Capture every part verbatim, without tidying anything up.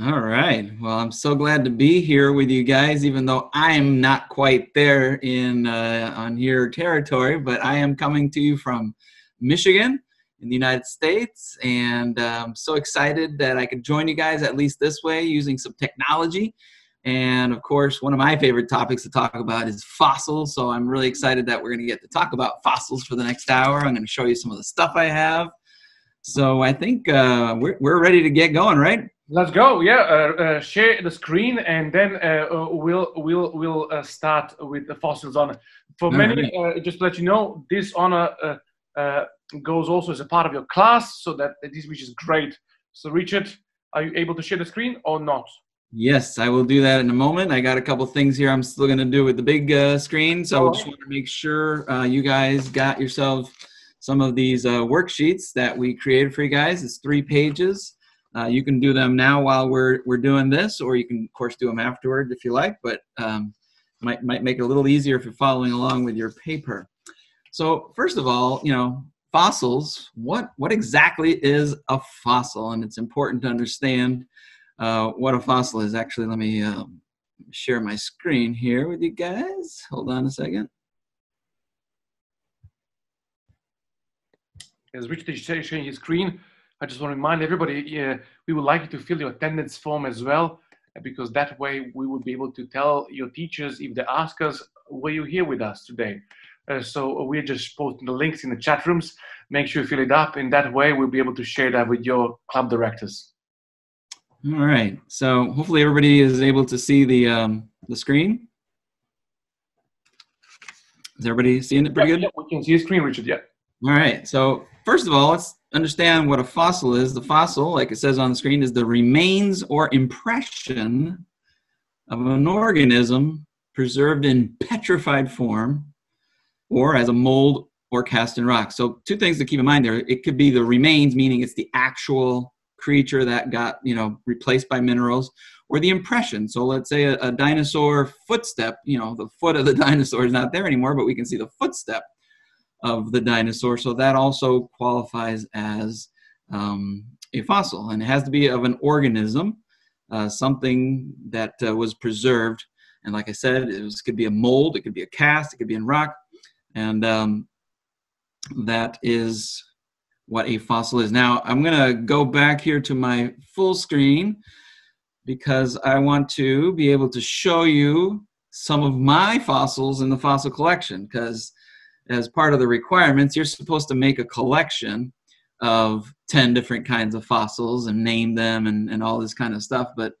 All right. Well, I'm so glad to be here with you guys, even though I'm not quite there in uh, on your territory, but I am coming to you from Michigan in the United States, and uh, I'm so excited that I could join you guys at least this way using some technology. And of course, one of my favorite topics to talk about is fossils, so I'm really excited that we're going to get to talk about fossils for the next hour. I'm going to show you some of the stuff I have. So I think uh, we're, we're ready to get going, right? Let's go. Yeah, uh, uh, share the screen, and then uh, we'll we'll we'll uh, start with the fossils on. For many, uh, just to let you know, this honor uh, uh, goes also as a part of your class, so that this, which is great. So, Richard, are you able to share the screen or not? Yes, I will do that in a moment. I got a couple things here I'm still going to do with the big uh, screen, so oh. I just want to make sure uh, you guys got yourselves some of these uh, worksheets that we created for you guys. It's three pages. Uh, you can do them now while we're we're doing this, or you can, of course, do them afterward if you like, but um, might, might make it a little easier if you're following along with your paper. So first of all, you know, fossils, what, what exactly is a fossil? And it's important to understand uh, what a fossil is. Actually, let me um, share my screen here with you guys. Hold on a second. As Richard is sharing his screen, I just want to remind everybody, uh, we would like you to fill your attendance form as well, because that way we would be able to tell your teachers if they ask us, were you here with us today? Uh, so we're just posting the links in the chat rooms. Make sure you fill it up, and that way we'll be able to share that with your club directors. All right, so hopefully everybody is able to see the, um, the screen. Is everybody seeing it pretty yeah, good? Yeah, we can see the screen, Richard, yeah. All right, so first of all, let's understand what a fossil is. The fossil, like it says on the screen, is the remains or impression of an organism preserved in petrified form or as a mold or cast in rock. So two things to keep in mind there. It could be the remains, meaning it's the actual creature that got, you know, replaced by minerals, or the impression. So let's say a, a dinosaur footstep, you know, the foot of the dinosaur is not there anymore, but we can see the footstep of the dinosaur, so that also qualifies as um, a fossil, and it has to be of an organism, uh, something that uh, was preserved, and like I said, it was, could be a mold, it could be a cast, it could be in rock, and um, that is what a fossil is. Now I'm gonna go back here to my full screen because I want to be able to show you some of my fossils in the fossil collection, because as part of the requirements, you're supposed to make a collection of ten different kinds of fossils and name them and, and all this kind of stuff. But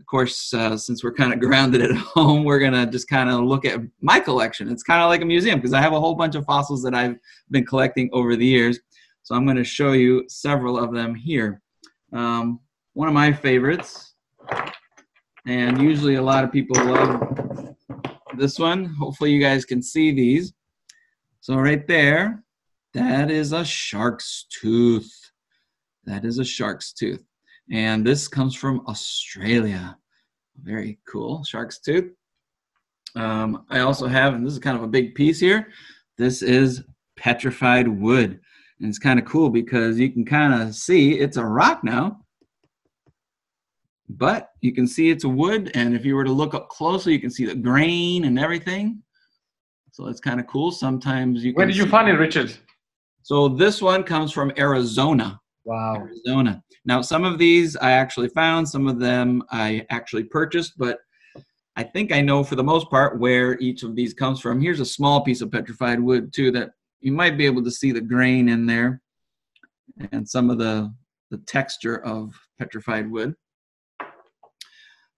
of course, uh, since we're kind of grounded at home, we're gonna just kind of look at my collection. It's kind of like a museum because I have a whole bunch of fossils that I've been collecting over the years. So I'm gonna show you several of them here. Um, one of my favorites, and usually a lot of people love this one. Hopefully you guys can see these. So right there, that is a shark's tooth. That is a shark's tooth. And this comes from Australia. Very cool, shark's tooth. Um, I also have, and this is kind of a big piece here, this is petrified wood. And it's kind of cool because you can kind of see it's a rock now, but you can see it's wood. And if you were to look up closely, you can see the grain and everything. So it's kind of cool. Sometimes you can. Where did you find it, Richard? So this one comes from Arizona. Wow. Arizona. Now, some of these I actually found. Some of them I actually purchased. But I think I know for the most part where each of these comes from. Here's a small piece of petrified wood, too, that you might be able to see the grain in there and some of the, the texture of petrified wood.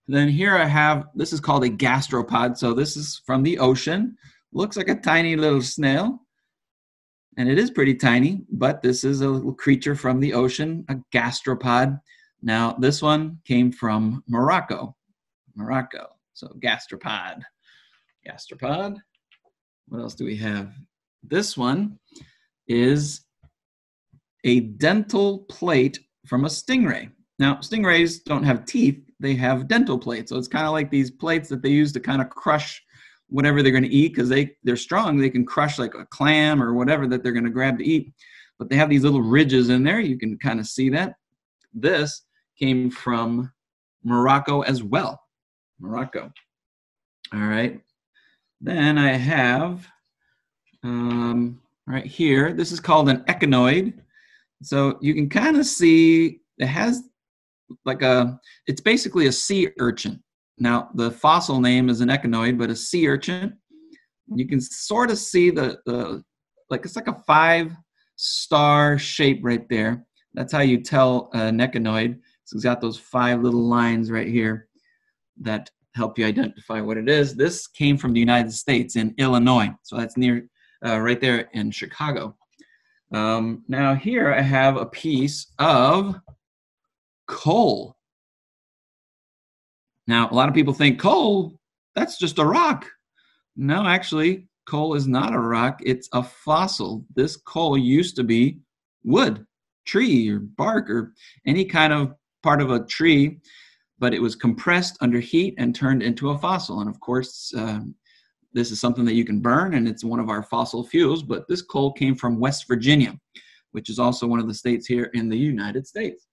Then here I have, this is called a gastropod. So this is from the ocean. Looks like a tiny little snail, and it is pretty tiny, but this is a little creature from the ocean, a gastropod. Now, this one came from Morocco, Morocco, so gastropod, gastropod. What else do we have? This one is a dental plate from a stingray. Now, stingrays don't have teeth, they have dental plates, so it's kind of like these plates that they use to kind of crush whatever they're going to eat, because they, they're strong. They can crush like a clam or whatever that they're going to grab to eat. But they have these little ridges in there. You can kind of see that. This came from Morocco as well. Morocco. All right. Then I have um, right here, this is called an echinoid. So you can kind of see it has like a, it's basically a sea urchin. Now, the fossil name is an echinoid, but a sea urchin. You can sort of see the, the like it's like a five-star shape right there. That's how you tell an echinoid. So it's got those five little lines right here that help you identify what it is. This came from the United States in Illinois. So that's near, uh, right there in Chicago. Um, now here I have a piece of coal. Now, a lot of people think coal, that's just a rock. No, actually, coal is not a rock. It's a fossil. This coal used to be wood, tree, or bark, or any kind of part of a tree, but it was compressed under heat and turned into a fossil. And of course, um, this is something that you can burn, and it's one of our fossil fuels, but this coal came from West Virginia, which is also one of the states here in the United States.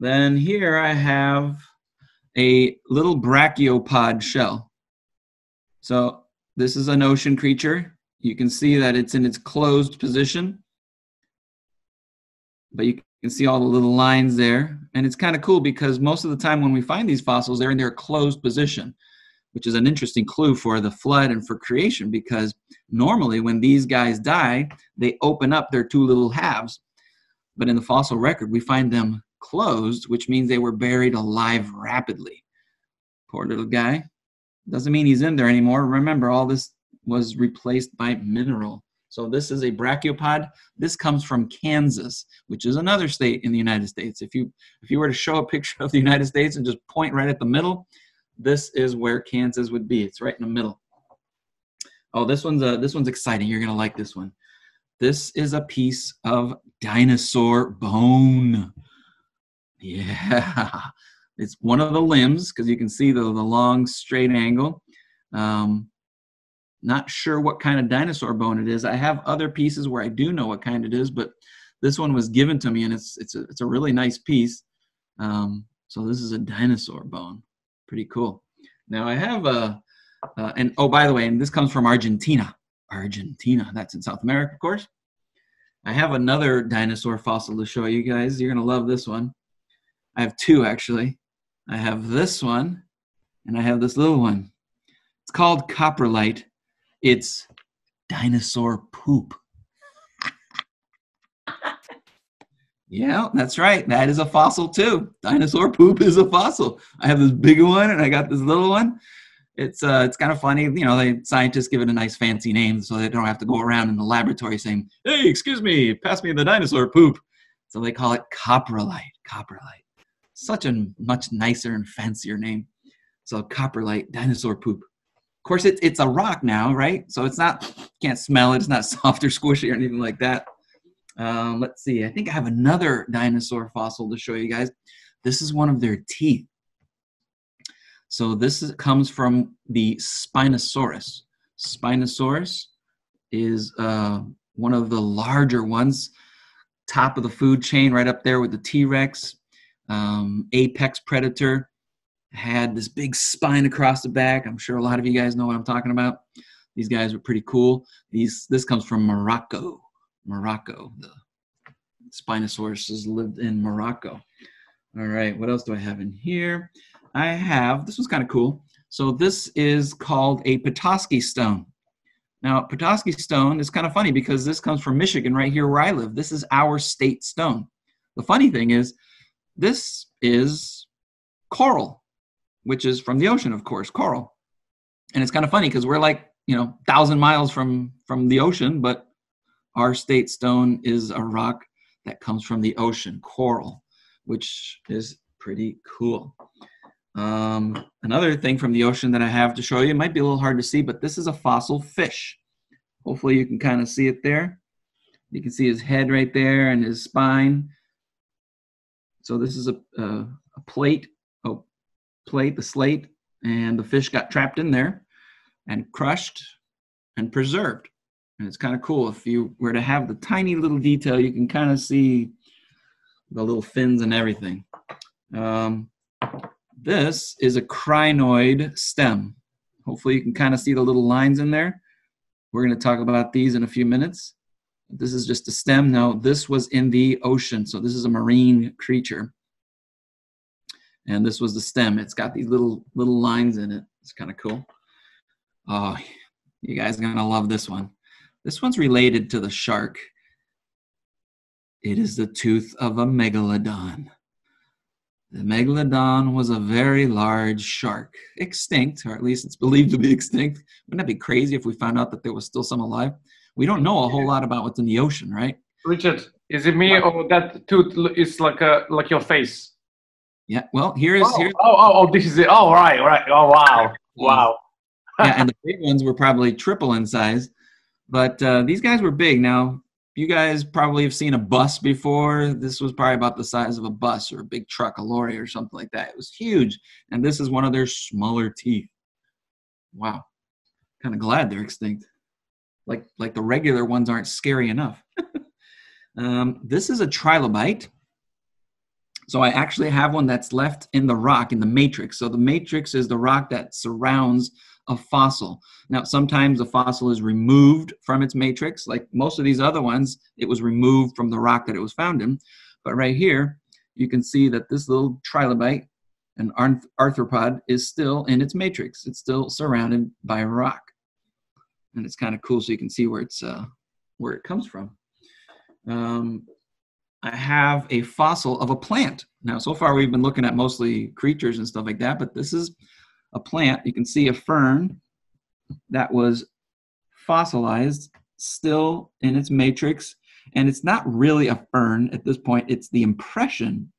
Then here I have a little brachiopod shell. So this is an ocean creature. You can see that it's in its closed position, but you can see all the little lines there. And it's kind of cool because most of the time when we find these fossils, they're in their closed position, which is an interesting clue for the flood and for creation, because normally when these guys die, they open up their two little halves. But in the fossil record, we find them closed, which means they were buried alive rapidly. Poor little guy. Doesn't mean he's in there anymore. Remember, all this was replaced by mineral. So this is a brachiopod. This comes from Kansas, which is another state in the United States. If you, if you were to show a picture of the United States and just point right at the middle, this is where Kansas would be. It's right in the middle. Oh, this one's, a, this one's exciting. You're going to like this one. This is a piece of dinosaur bone. Yeah, it's one of the limbs, because you can see the, the long straight angle. Um, not sure what kind of dinosaur bone it is. I have other pieces where I do know what kind it is, but this one was given to me, and it's, it's, a, it's a really nice piece. Um, so this is a dinosaur bone. Pretty cool. Now I have a, uh, and oh, by the way, and this comes from Argentina. Argentina, that's in South America, of course. I have another dinosaur fossil to show you guys. You're going to love this one. I have two, actually. I have this one, and I have this little one. It's called coprolite. It's dinosaur poop. Yeah, that's right. That is a fossil, too. Dinosaur poop is a fossil. I have this big one, and I got this little one. It's, uh, it's kind of funny. You know, they, scientists give it a nice fancy name so they don't have to go around in the laboratory saying, hey, excuse me, pass me the dinosaur poop. So they call it coprolite, coprolite. Such a much nicer and fancier name. So coprolite, dinosaur poop. Of course, it, it's a rock now, right? So it's not, you can't smell it. It's not soft or squishy or anything like that. Um, let's see. I think I have another dinosaur fossil to show you guys. This is one of their teeth. So this is, comes from the Spinosaurus. Spinosaurus is uh, one of the larger ones, top of the food chain, right up there with the T-Rex. Um, apex predator, had this big spine across the back. I'm sure a lot of you guys know what I'm talking about. These guys are pretty cool. These, this comes from Morocco. Morocco. The Spinosaurus lived in Morocco. All right, what else do I have in here? I have, this was kind of cool. So this is called a petoskey stone. Now, petoskey stone is kind of funny because this comes from Michigan, right here where I live. This is our state stone. The funny thing is, this is coral, which is from the ocean, of course, coral. And it's kind of funny because we're like, you know, thousand miles from, from the ocean, but our state stone is a rock that comes from the ocean, coral, which is pretty cool. Um, another thing from the ocean that I have to show you, it might be a little hard to see, but this is a fossil fish. Hopefully you can kind of see it there. You can see his head right there and his spine. So this is a, uh, a plate, oh, plate, the slate, and the fish got trapped in there and crushed and preserved. And it's kind of cool. If you were to have the tiny little detail, you can kind of see the little fins and everything. Um, this is a crinoid stem. Hopefully you can kind of see the little lines in there. We're going to talk about these in a few minutes. This is just a stem. Now, this was in the ocean, so this is a marine creature. And this was the stem. It's got these little little lines in it. It's kind of cool. Oh, you guys are going to love this one. This one's related to the shark. It is the tooth of a megalodon. The megalodon was a very large shark, extinct, or at least it's believed to be extinct. Wouldn't that be crazy if we found out that there was still some alive? We don't know a whole lot about what's in the ocean, right? Richard, is it me what? or that tooth is like a like your face? Yeah. Well, here is oh, here. Oh, oh, oh, this is it. Oh, right, right. Oh, wow, wow. Yeah, and the big ones were probably triple in size, but uh, these guys were big. Now, you guys probably have seen a bus before. This was probably about the size of a bus or a big truck, a lorry or something like that. It was huge. And this is one of their smaller teeth. Wow. Kind of glad they're extinct. Like, like the regular ones aren't scary enough. um, this is a trilobite. So I actually have one that's left in the rock, in the matrix. So the matrix is the rock that surrounds a fossil. Now, sometimes the fossil is removed from its matrix. Like most of these other ones, it was removed from the rock that it was found in. But right here, you can see that this little trilobite, an arthropod, is still in its matrix. It's still surrounded by rock. And it's kind of cool, so you can see where, it's, uh, where it comes from. Um, I have a fossil of a plant. Now, so far, we've been looking at mostly creatures and stuff like that, but this is a plant. You can see a fern that was fossilized, still in its matrix, and it's not really a fern at this point. It's the impression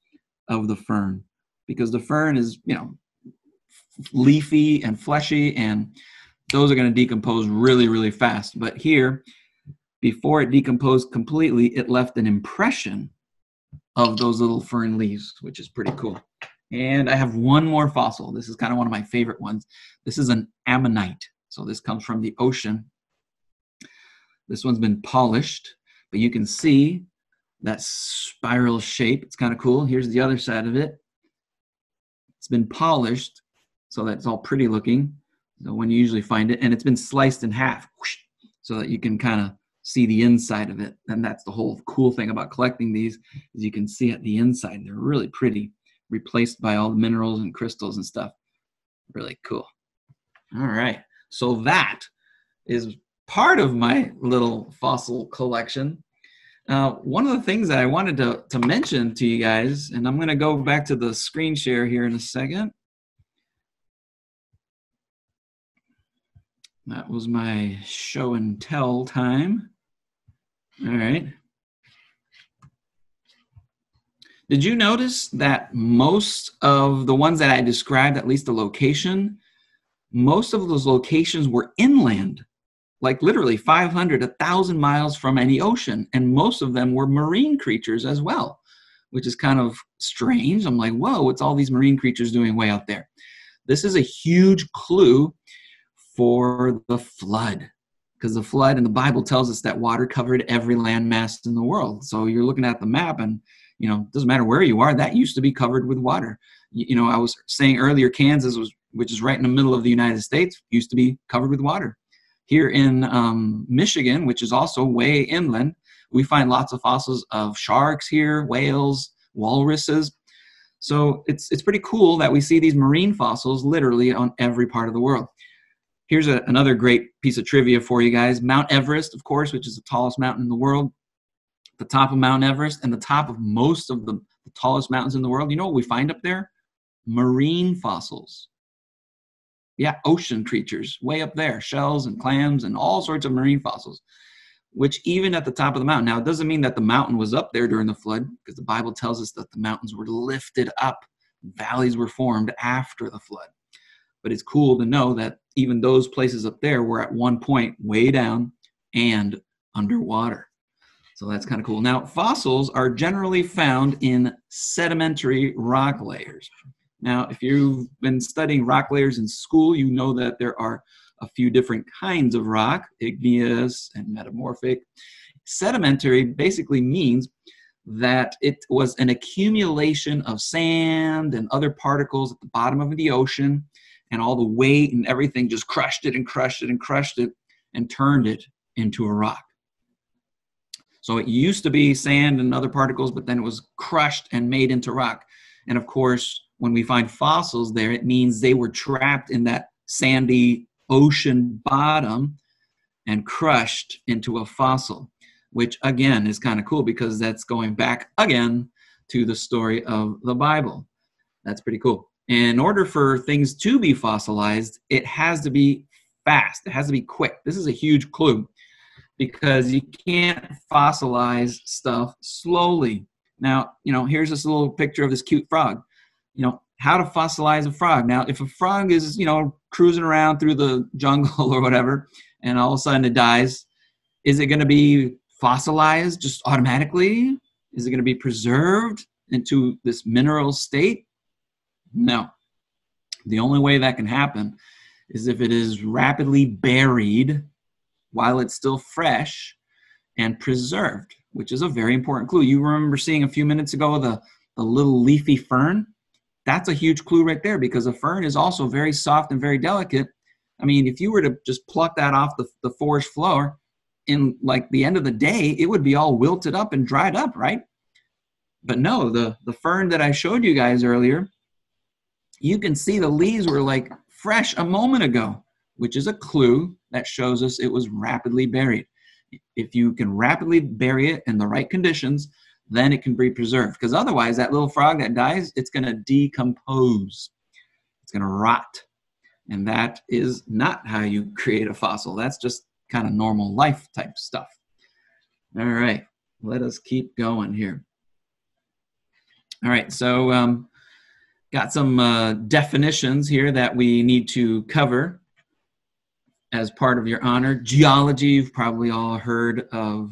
of the fern, because the fern is, you know, leafy and fleshy, and those are going to decompose really, really fast. But here, before it decomposed completely, it left an impression of those little fern leaves, which is pretty cool. And I have one more fossil. This is kind of one of my favorite ones. This is an ammonite. So this comes from the ocean. This one's been polished, but you can see that spiral shape. It's kind of cool. Here's the other side of it. It's been polished, so that's all pretty looking, the one you usually find it. And it's been sliced in half, whoosh, so that you can kind of see the inside of it. And that's the whole cool thing about collecting these, is you can see at the inside. They're really pretty, replaced by all the minerals and crystals and stuff. Really cool. All right, so that is part of my little fossil collection. Uh, one of the things that I wanted to, to mention to you guys, and I'm gonna go back to the screen share here in a second. That was my show and tell time. All right. Did you notice that most of the ones that I described, at least the location, most of those locations were inland, like literally five hundred, one thousand miles from any ocean, and most of them were marine creatures as well, which is kind of strange. I'm like, whoa, what's all these marine creatures doing way out there? This is a huge clue for the flood, because the flood in the Bible tells us that water covered every landmass in the world. So you're looking at the map and, you know, doesn't matter where you are, that used to be covered with water. You, you know, I was saying earlier, Kansas, was, which is right in the middle of the United States, used to be covered with water. Here in um, Michigan, which is also way inland, we find lots of fossils of sharks here, whales, walruses. So it's, it's pretty cool that we see these marine fossils literally on every part of the world. Here's a, another great piece of trivia for you guys. Mount Everest, of course, which is the tallest mountain in the world, the top of Mount Everest and the top of most of the, the tallest mountains in the world. You know what we find up there? Marine fossils. Yeah, ocean creatures way up there, shells and clams and all sorts of marine fossils, which even at the top of the mountain. Now, it doesn't mean that the mountain was up there during the flood, because the Bible tells us that the mountains were lifted up, valleys were formed after the flood. But it's cool to know that even those places up there were at one point way down and underwater. So that's kind of cool. Now, fossils are generally found in sedimentary rock layers. Now, if you've been studying rock layers in school, you know that there are a few different kinds of rock, igneous and metamorphic. Sedimentary basically means that it was an accumulation of sand and other particles at the bottom of the ocean, and all the weight and everything just crushed it and crushed it and crushed it and turned it into a rock. So it used to be sand and other particles, but then it was crushed and made into rock. And of course, when we find fossils there, it means they were trapped in that sandy ocean bottom and crushed into a fossil, which again is kind of cool because that's going back again to the story of the Bible. That's pretty cool. In order for things to be fossilized, it has to be fast. It has to be quick. This is a huge clue because you can't fossilize stuff slowly. Now, you know, here's this little picture of this cute frog. You know, how to fossilize a frog. Now, if a frog is, you know, cruising around through the jungle or whatever, and all of a sudden it dies, is it going to be fossilized just automatically? Is it going to be preserved into this mineral state? No. The only way that can happen is if it is rapidly buried while it's still fresh and preserved, which is a very important clue. You remember seeing a few minutes ago the, the little leafy fern? That's a huge clue right there because a fern is also very soft and very delicate. I mean, if you were to just pluck that off the, the forest floor, in like the end of the day, it would be all wilted up and dried up, right? But no, the, the fern that I showed you guys earlier, you can see the leaves were like fresh a moment ago, which is a clue that shows us it was rapidly buried. If you can rapidly bury it in the right conditions, then it can be preserved. Because otherwise, that little frog that dies, it's going to decompose. It's going to rot. And that is not how you create a fossil. That's just kind of normal life type stuff. All right, let us keep going here. All right, so um, got some uh, definitions here that we need to cover as part of your honor. Geology, you've probably all heard of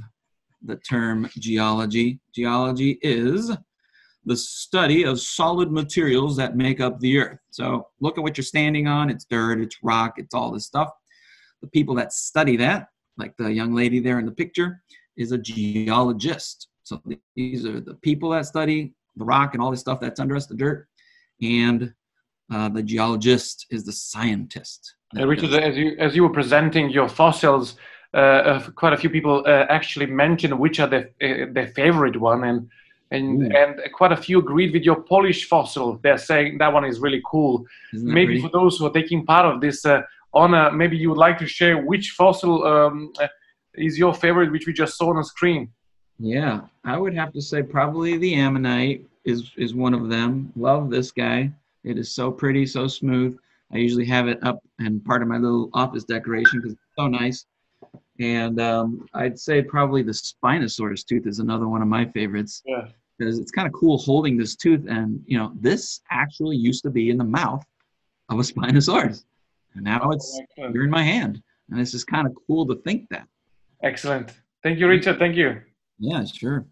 the term geology. Geology is the study of solid materials that make up the earth. So look at what you're standing on. It's dirt, it's rock, it's all this stuff. The people that study that, like the young lady there in the picture, is a geologist. So these are the people that study the rock and all this stuff that's under us, the dirt. And uh, the geologist is the scientist. Uh, Richard, as you, as you were presenting your fossils, uh, uh, quite a few people uh, actually mentioned which are the, uh, their favorite one. And And, and quite a few agreed with your Polish fossil. They're saying that one is really cool. Maybe pretty? For those who are taking part of this uh, honor, maybe you would like to share which fossil um, is your favorite, which we just saw on the screen. Yeah, I would have to say probably the ammonite is, is one of them. Love this guy. It is so pretty, so smooth. I usually have it up and part of my little office decoration because it's so nice. And um, I'd say probably the Spinosaurus tooth is another one of my favorites. Yeah. Because it's kind of cool holding this tooth. And, you know, this actually used to be in the mouth of a Spinosaurus. And now it's oh, here in my hand. And it's just kind of cool to think that. Excellent. Thank you, Richard. Thank you. Yeah, sure.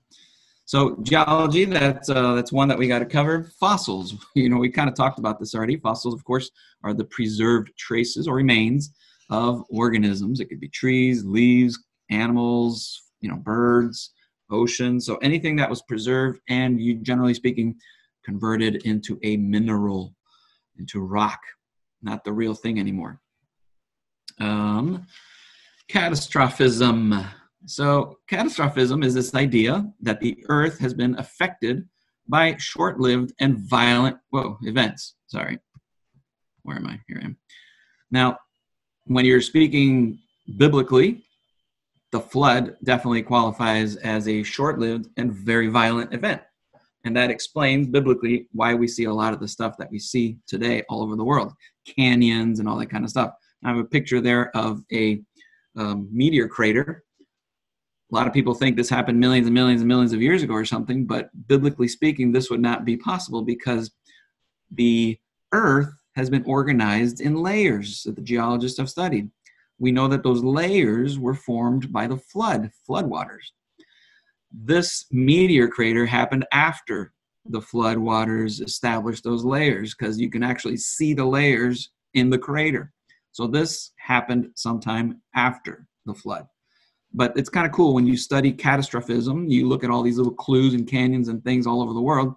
So geology, that's, uh, that's one that we got to cover. Fossils, you know, we kind of talked about this already. Fossils, of course, are the preserved traces or remains of organisms. It could be trees, leaves, animals, you know, birds, oceans. So anything that was preserved and, you generally speaking, converted into a mineral, into rock, not the real thing anymore. Um, catastrophism. So catastrophism is this idea that the earth has been affected by short-lived and violent whoa, events. Sorry. Where am I? Here I am. Now, when you're speaking biblically, the flood definitely qualifies as a short-lived and very violent event. And that explains biblically why we see a lot of the stuff that we see today all over the world, canyons and all that kind of stuff. I have a picture there of a um, meteor crater. A lot of people think this happened millions and millions and millions of years ago or something, but biblically speaking, this would not be possible because the earth has been organized in layers that the geologists have studied. We know that those layers were formed by the flood, floodwaters. This meteor crater happened after the floodwaters established those layers because you can actually see the layers in the crater. So this happened sometime after the flood. But it's kind of cool when you study catastrophism, you look at all these little clues and canyons and things all over the world,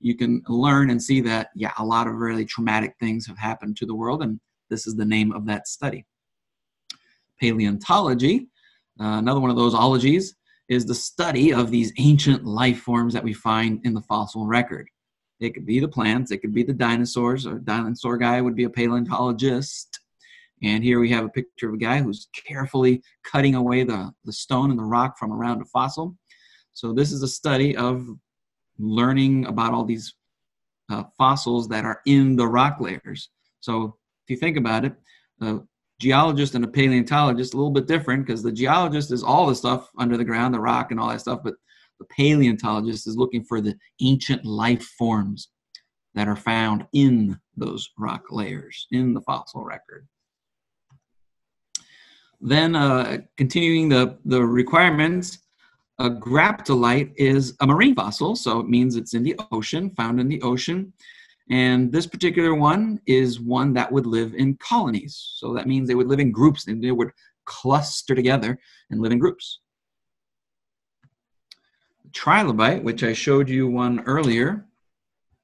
you can learn and see that, yeah, a lot of really traumatic things have happened to the world, and this is the name of that study. Paleontology, uh, another one of those ologies, is the study of these ancient life forms that we find in the fossil record. It could be the plants, it could be the dinosaurs, or dinosaur guy would be a paleontologist. And here we have a picture of a guy who's carefully cutting away the, the stone and the rock from around a fossil. So this is a study of learning about all these uh, fossils that are in the rock layers. So if you think about it, a geologist and a paleontologist, a little bit different, because the geologist is all the stuff under the ground, the rock and all that stuff, but the paleontologist is looking for the ancient life forms that are found in those rock layers, in the fossil record. Then uh, continuing the, the requirements, a graptolite is a marine fossil, so it means it's in the ocean, found in the ocean. And this particular one is one that would live in colonies. So that means they would live in groups, and they would cluster together and live in groups. Trilobite, which I showed you one earlier.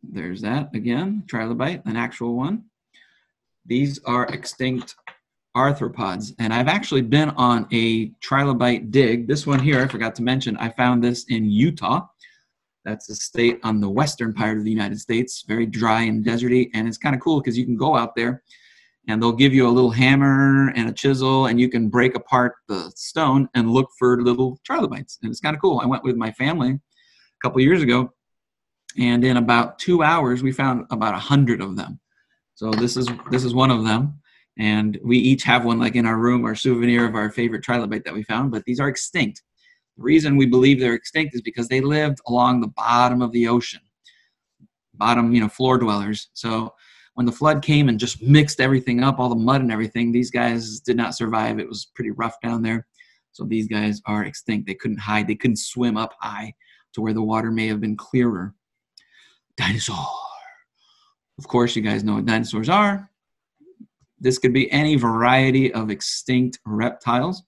There's that again, trilobite, an actual one. These are extinct arthropods, and I've actually been on a trilobite dig. This one here, I forgot to mention, I found this in Utah. That's a state on the western part of the United States, very dry and deserty, and it's kind of cool because you can go out there and they'll give you a little hammer and a chisel and you can break apart the stone and look for little trilobites, and it's kind of cool. I went with my family a couple years ago, and in about two hours we found about a hundred of them. So this is this is one of them. And we each have one, like in our room, our souvenir of our favorite trilobite that we found, but these are extinct. The reason we believe they're extinct is because they lived along the bottom of the ocean, bottom, you know, floor dwellers. So when the flood came and just mixed everything up, all the mud and everything, these guys did not survive. It was pretty rough down there. So these guys are extinct. They couldn't hide. They couldn't swim up high to where the water may have been clearer. Dinosaur. Of course, you guys know what dinosaurs are. This could be any variety of extinct reptiles.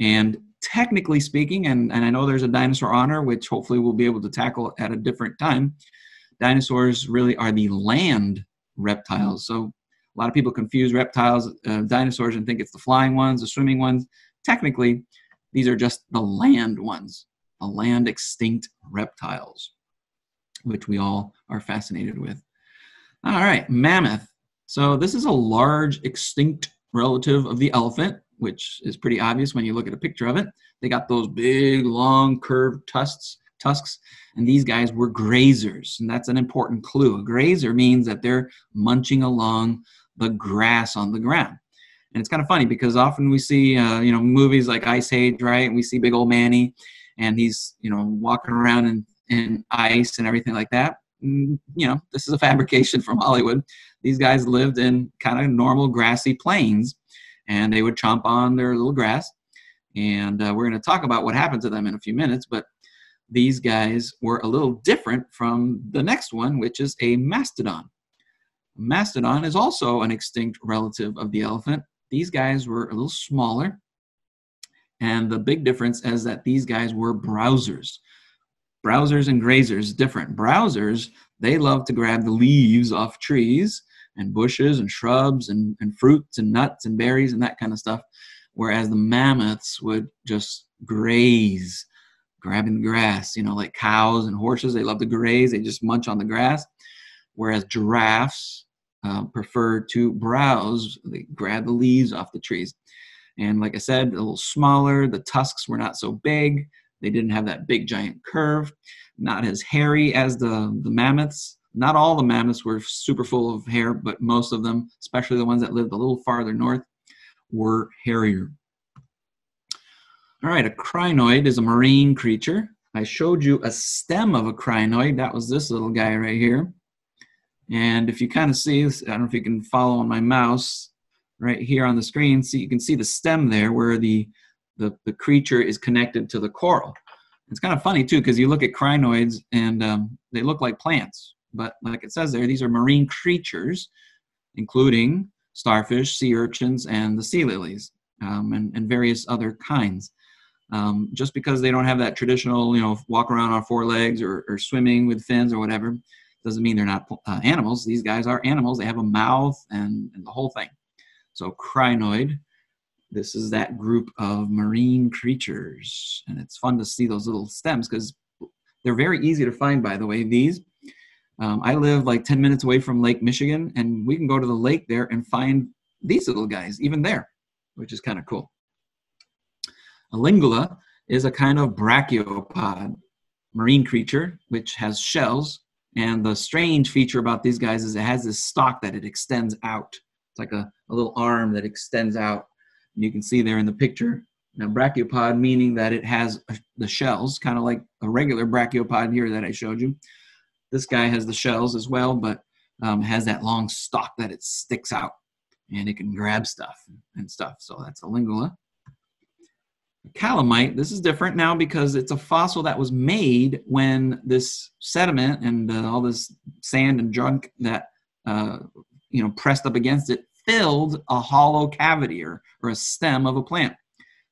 And technically speaking, and, and I know there's a dinosaur honor, which hopefully we'll be able to tackle at a different time, dinosaurs really are the land reptiles. So a lot of people confuse reptiles, uh, dinosaurs, and think it's the flying ones, the swimming ones. Technically, these are just the land ones, the land extinct reptiles, which we all are fascinated with. All right, mammoth. So this is a large extinct relative of the elephant, which is pretty obvious when you look at a picture of it. They got those big, long, curved tusks, tusks, and these guys were grazers, and that's an important clue. A grazer means that they're munching along the grass on the ground. And it's kind of funny because often we see, uh, you know, movies like Ice Age, right? And we see big old Manny, and he's, you know, walking around in, in ice and everything like that. You know, this is a fabrication from Hollywood. These guys lived in kind of normal grassy plains, and they would chomp on their little grass. And uh, we're going to talk about what happened to them in a few minutes, but these guys were a little different from the next one, which is a mastodon. Mastodon is also an extinct relative of the elephant. These guys were a little smaller, and the big difference is that these guys were browsers. Browsers and grazers, different. Browsers, they love to grab the leaves off trees and bushes and shrubs and, and fruits and nuts and berries and that kind of stuff, whereas the mammoths would just graze, grabbing grass, you know, like cows and horses. They love to graze. They just munch on the grass, whereas giraffes uh, prefer to browse. They grab the leaves off the trees. And like I said, a little smaller. The tusks were not so big. They didn't have that big giant curve, not as hairy as the, the mammoths. Not all the mammoths were super full of hair, but most of them, especially the ones that lived a little farther north, were hairier. All right, a crinoid is a marine creature. I showed you a stem of a crinoid. That was this little guy right here. And if you kind of see, I don't know if you can follow on my mouse right here on the screen, so you can see the stem there where the The, the creature is connected to the coral. It's kind of funny too, because you look at crinoids and um, they look like plants, but like it says there, these are marine creatures, including starfish, sea urchins, and the sea lilies, um, and, and various other kinds. um, just because they don't have that traditional, you know, walk around on four legs or, or swimming with fins or whatever, doesn't mean they're not uh, animals. These guys are animals. They have a mouth and, and the whole thing. So crinoid, this is that group of marine creatures. And it's fun to see those little stems because they're very easy to find, by the way, these. Um, I live like ten minutes away from Lake Michigan, and we can go to the lake there and find these little guys, even there, which is kind of cool. A lingula is a kind of brachiopod, marine creature, which has shells. And the strange feature about these guys is it has this stalk that it extends out. It's like a, a little arm that extends out. And you can see there in the picture. Now, brachiopod meaning that it has the shells, kind of like a regular brachiopod here that I showed you. This guy has the shells as well, but um, has that long stalk that it sticks out, and it can grab stuff and stuff. So that's a lingula. A calamite, this is different now because it's a fossil that was made when this sediment and uh, all this sand and junk that uh, you know pressed up against it filled a hollow cavity or, or a stem of a plant.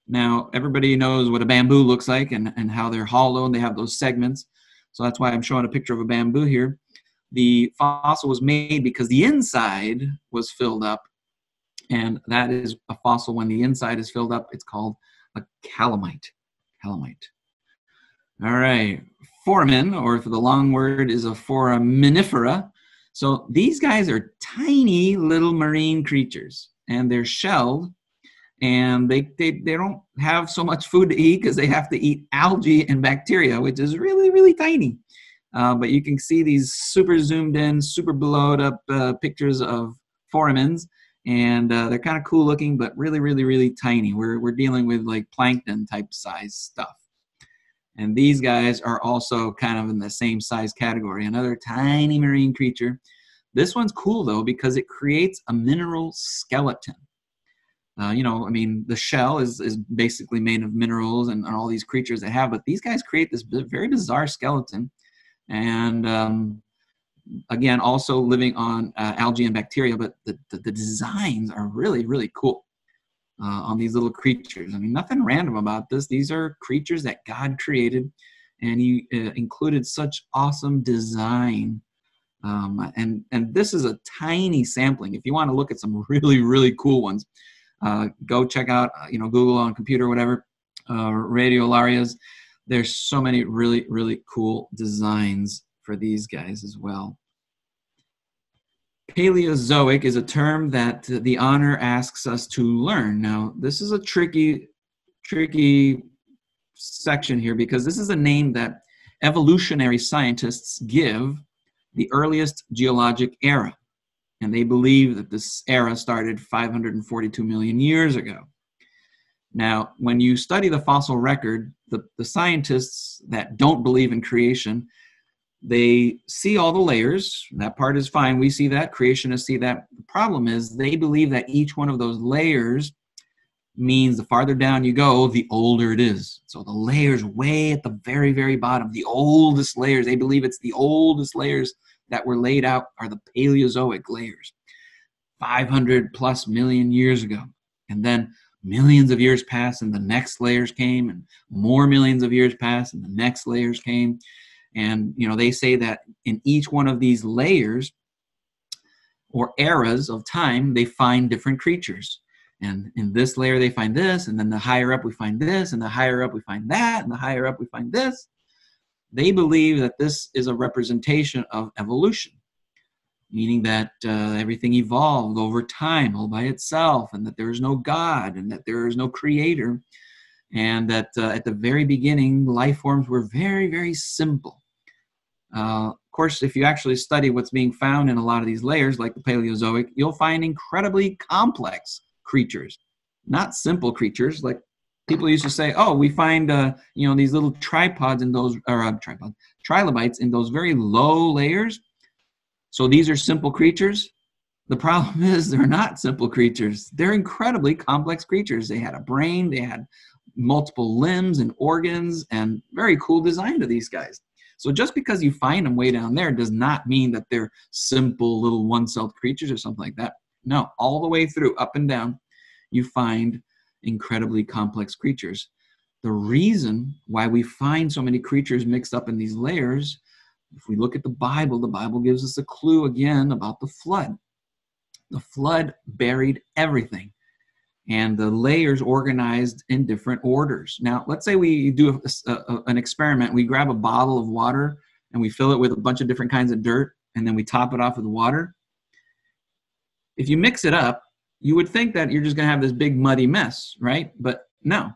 Now, everybody knows what a bamboo looks like and, and how they're hollow and they have those segments. So that's why I'm showing a picture of a bamboo here. The fossil was made because the inside was filled up, and that is a fossil when the inside is filled up. It's called a calamite. Calamite. All right. Foramin, or for the long word, is a foraminifera. So these guys are tiny little marine creatures, and they're shelled, and they, they, they don't have so much food to eat because they have to eat algae and bacteria, which is really, really tiny. Uh, but you can see these super zoomed in, super blowed up uh, pictures of foramins, and uh, they're kind of cool looking, but really, really, really tiny. We're, we're dealing with like plankton type size stuff. And these guys are also kind of in the same size category, another tiny marine creature. This one's cool though, because it creates a mineral skeleton. Uh, you know, I mean, the shell is, is basically made of minerals and, and all these creatures they have, but these guys create this very bizarre skeleton. And um, again, also living on uh, algae and bacteria, but the, the, the designs are really, really cool uh, on these little creatures. I mean, nothing random about this. These are creatures that God created, and he uh, included such awesome design. Um, and, and this is a tiny sampling. If you want to look at some really, really cool ones, Uh, go check out, you know, Google on computer or whatever, uh, Radiolarians. There's so many really, really cool designs for these guys as well. Paleozoic is a term that the honor asks us to learn. Now, this is a tricky, tricky section here because this is a name that evolutionary scientists give the earliest geologic era. And they believe that this era started five hundred forty-two million years ago. Now, when you study the fossil record, the, the scientists that don't believe in creation, they see all the layers. That part is fine. We see that. Creationists see that. The problem is they believe that each one of those layers means the farther down you go, the older it is. So the layers way at the very, very bottom, the oldest layers, they believe it's the oldest layers that were laid out are the Paleozoic layers, five hundred plus million years ago. And then millions of years passed and the next layers came, and more millions of years passed and the next layers came. And, you know, they say that in each one of these layers or eras of time, they find different creatures. And in this layer, they find this, and then the higher up we find this, and the higher up we find that, and the higher up we find this. They believe that this is a representation of evolution, meaning that uh, everything evolved over time all by itself, and that there is no God, and that there is no creator, and that uh, at the very beginning, life forms were very, very simple. Uh, of course, if you actually study what's being found in a lot of these layers, like the Paleozoic, you'll find incredibly complex creatures, not simple creatures like people used to say, oh, we find, uh, you know, these little tripods in those, or uh, tripod, trilobites in those very low layers. So these are simple creatures. The problem is they're not simple creatures. They're incredibly complex creatures. They had a brain, they had multiple limbs and organs, and very cool design to these guys. So just because you find them way down there does not mean that they're simple little one-celled creatures or something like that. No, all the way through, up and down, you find incredibly complex creatures. The reason why we find so many creatures mixed up in these layers, if we look at the Bible, the Bible gives us a clue again about the flood. The flood buried everything, and the layers organized in different orders. Now, let's say we do a, a, an experiment. We grab a bottle of water, and we fill it with a bunch of different kinds of dirt, and then we top it off with water. If you mix it up, you would think that you're just going to have this big muddy mess, right? But no.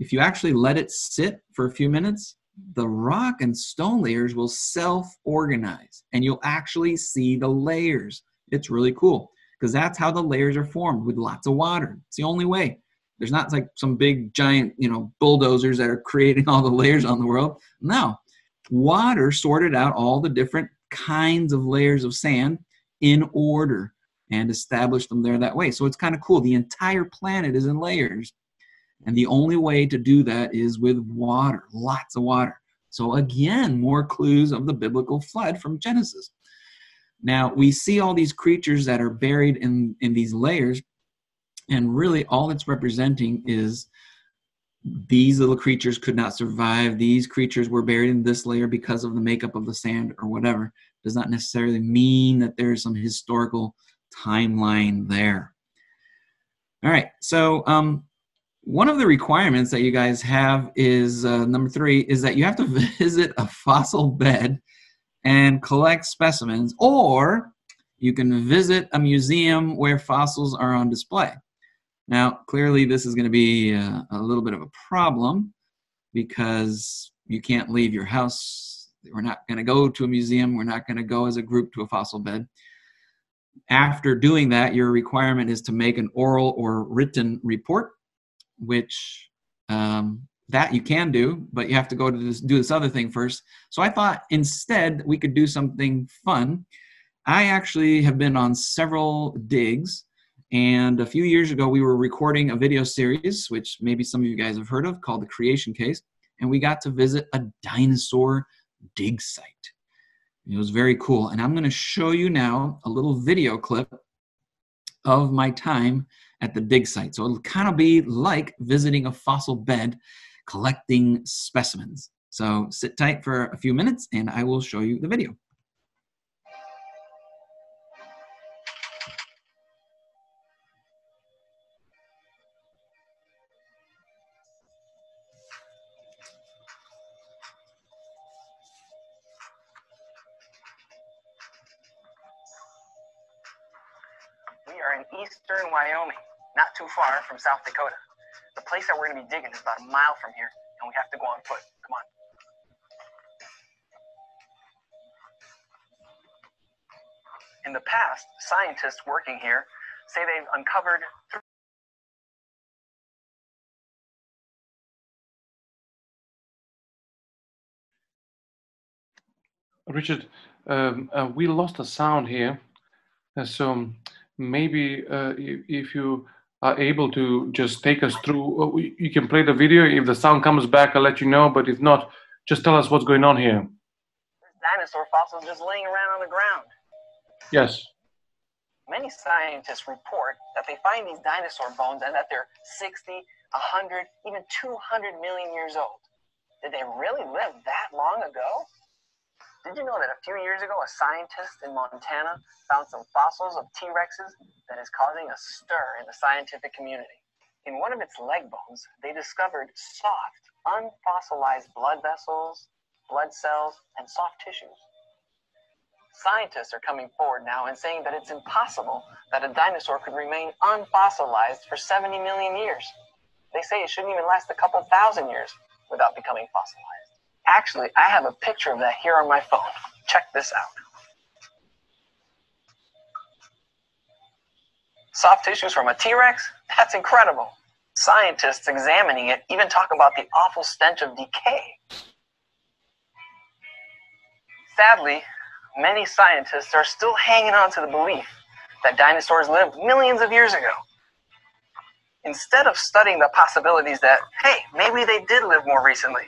If you actually let it sit for a few minutes, the rock and stone layers will self-organize, and you'll actually see the layers. It's really cool, because that's how the layers are formed, with lots of water. It's the only way. There's not like some big giant, you know, bulldozers that are creating all the layers on the world. No. Water sorted out all the different kinds of layers of sand in order and established them there that way. So it's kind of cool. The entire planet is in layers. And the only way to do that is with water, lots of water. So again, more clues of the biblical flood from Genesis. Now, we see all these creatures that are buried in, in these layers, and really all it's representing is these little creatures could not survive. These creatures were buried in this layer because of the makeup of the sand or whatever. It does not necessarily mean that there is some historical timeline there. All right, so... Um, One of the requirements that you guys have is, uh, number three, is that you have to visit a fossil bed and collect specimens, or you can visit a museum where fossils are on display. Now, clearly this is going to be a, a little bit of a problem, because you can't leave your house. We're not going to go to a museum. We're not going to go as a group to a fossil bed. After doing that, your requirement is to make an oral or written report, which um, that you can do, but you have to go to this, do this other thing first. So I thought instead we could do something fun. I actually have been on several digs, and a few years ago we were recording a video series, which maybe some of you guys have heard of, called The Creation Case, and we got to visit a dinosaur dig site. It was very cool, and I'm going to show you now a little video clip of my time at the dig site. So it'll kind of be like visiting a fossil bed, collecting specimens. So sit tight for a few minutes and I will show you the video. Eastern Wyoming, not too far from South Dakota. The place that we're going to be digging is about a mile from here, and we have to go on foot. Come on. In the past, scientists working here say they've uncovered three Richard, um, uh, we lost a sound here, uh, so maybe uh, if you are able to just take us through, you can play the video. If the sound comes back, I'll let you know. But if not, just tell us what's going on here. There's dinosaur fossils just laying around on the ground. Yes. Many scientists report that they find these dinosaur bones and that they're sixty, one hundred, even two hundred million years old. Did they really live that long ago? Did you know that a few years ago, a scientist in Montana found some fossils of T-Rexes that is causing a stir in the scientific community? In one of its leg bones, they discovered soft, unfossilized blood vessels, blood cells, and soft tissues. Scientists are coming forward now and saying that it's impossible that a dinosaur could remain unfossilized for seventy million years. They say it shouldn't even last a couple thousand years without becoming fossilized. Actually, I have a picture of that here on my phone. Check this out. Soft tissues from a T-Rex? That's incredible. Scientists examining it even talk about the awful stench of decay. Sadly, many scientists are still hanging on to the belief that dinosaurs lived millions of years ago. Instead of studying the possibilities that, hey, maybe they did live more recently,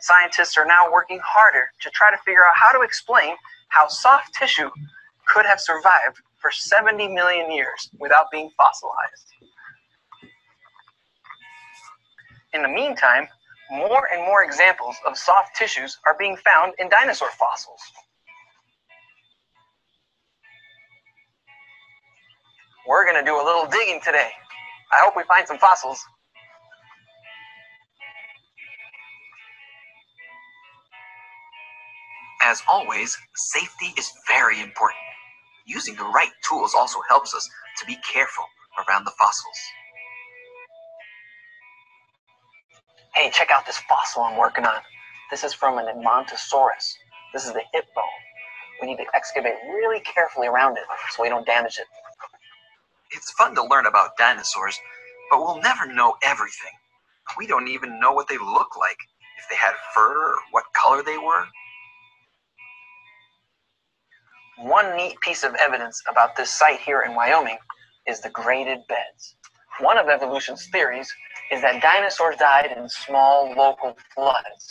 scientists are now working harder to try to figure out how to explain how soft tissue could have survived for seventy million years without being fossilized. In the meantime, more and more examples of soft tissues are being found in dinosaur fossils. We're going to do a little digging today. I hope we find some fossils. As always, safety is very important. Using the right tools also helps us to be careful around the fossils. Hey, check out this fossil I'm working on. This is from an Edmontosaurus. This is the hip bone. We need to excavate really carefully around it so we don't damage it. It's fun to learn about dinosaurs, but we'll never know everything. We don't even know what they look like, if they had fur, or what color they were. One neat piece of evidence about this site here in Wyoming is the graded beds. One of evolution's theories is that dinosaurs died in small local floods,